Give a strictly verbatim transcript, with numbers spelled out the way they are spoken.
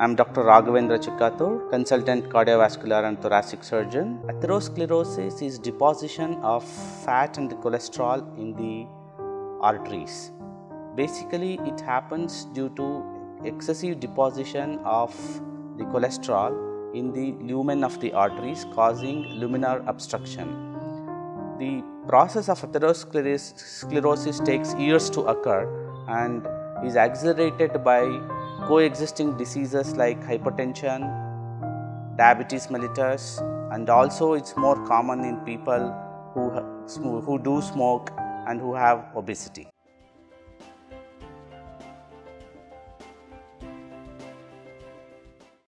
I am Doctor Raghavendra Chikkatur, consultant cardiovascular and thoracic surgeon. Atherosclerosis is deposition of fat and cholesterol in the arteries. Basically, it happens due to excessive deposition of the cholesterol in the lumen of the arteries, causing luminar obstruction. The process of atherosclerosis takes years to occur and is accelerated by coexisting diseases like hypertension, diabetes mellitus, and also it's more common in people who, who do smoke and who have obesity.